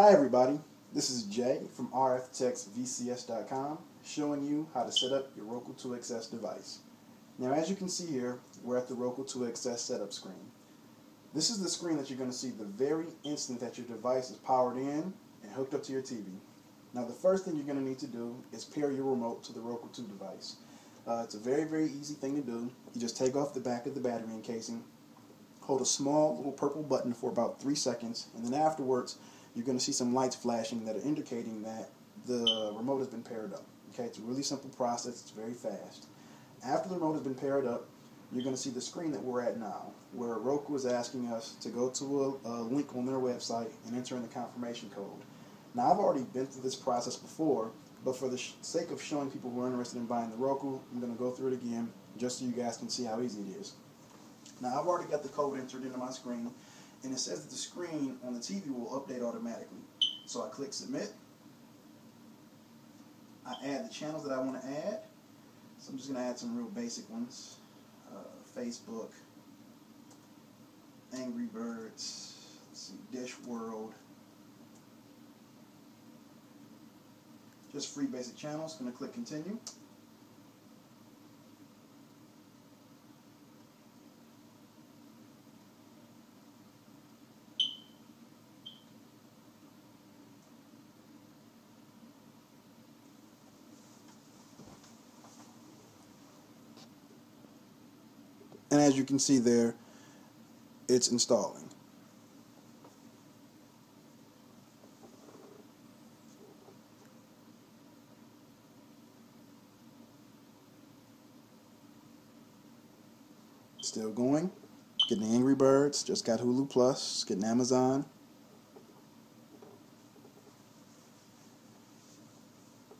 Hi everybody, this is Jay from rftechsvcs.com showing you how to set up your Roku 2 XS device. Now as you can see here, we're at the Roku 2 XS setup screen. This is the screen that you're going to see the very instant that your device is powered in and hooked up to your TV. Now the first thing you're going to need to do is pair your remote to the Roku 2 device. It's a very easy thing to do. You just take off the back of the battery encasing, hold a small little purple button for about 3 seconds, and then afterwards you're going to see some lights flashing that are indicating that the remote has been paired up. Okay, it's a really simple process, it's very fast. After the remote has been paired up, you're going to see the screen that we're at now, where Roku is asking us to go to a link on their website and enter in the confirmation code. Now I've already been through this process before, but for the sake of showing people who are interested in buying the Roku, I'm going to go through it again just so you guys can see how easy it is. Now I've already got the code entered into my screen, and it says that the screen on the TV will update automatically. So I click submit. I add the channels that I want to add. So I'm just going to add some real basic ones. Facebook, Angry Birds, let's see, Dish World. Just free basic channels. Going to click continue. And as you can see there, it's installing. Still going. Getting Angry Birds, just got Hulu Plus, getting Amazon.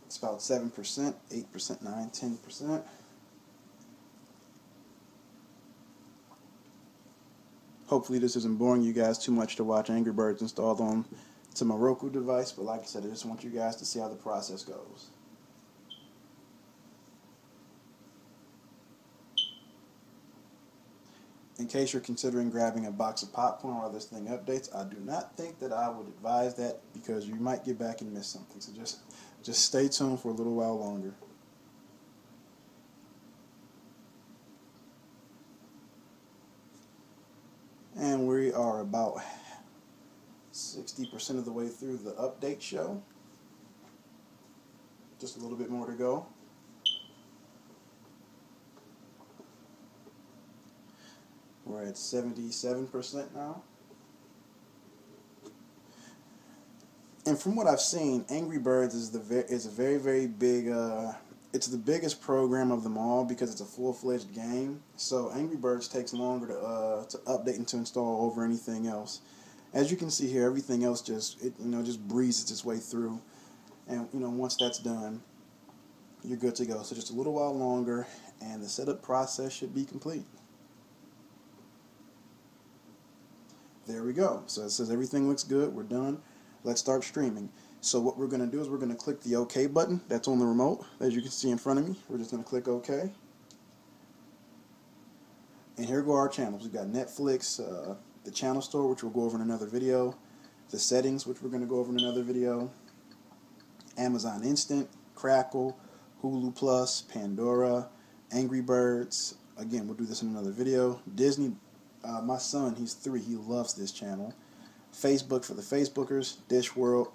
It's about 7%, 8%, 9%, 10%. Hopefully this isn't boring you guys too much to watch Angry Birds installed on to my Roku device, but like I said, I just want you guys to see how the process goes. In case you're considering grabbing a box of popcorn while this thing updates, I do not think that I would advise that because you might get back and miss something. So just stay tuned for a little while longer. And we are about 60% of the way through the update show. Just a little bit more to go. We're at 77% now. And from what I've seen, Angry Birds is the biggest program of them all because it's a full-fledged game. So Angry Birds takes longer to update and to install over anything else. As you can see here, everything else just breezes its way through, and once that's done, you're good to go. So just a little while longer, and the setup process should be complete. There we go. So it says everything looks good. We're done. Let's start streaming. So what we're going to do is we're going to click the OK button that's on the remote, as you can see in front of me. We're just going to click OK. And here go our channels. We've got Netflix, the channel store, which we'll go over in another video, the settings, which we're going to go over in another video, Amazon Instant, Crackle, Hulu Plus, Pandora, Angry Birds. Again, we'll do this in another video. Disney, my son, he's 3, he loves this channel. Facebook for the Facebookers, Dish World,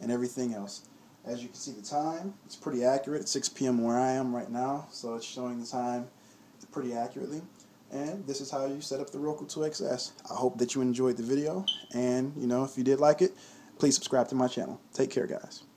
and everything else. As you can see, the time, it's pretty accurate. It's 6 p.m. where I am right now, so it's showing the time pretty accurately. And this is how you set up the Roku 2 XS. I hope that you enjoyed the video, and if you did like it, please subscribe to my channel. Take care, guys.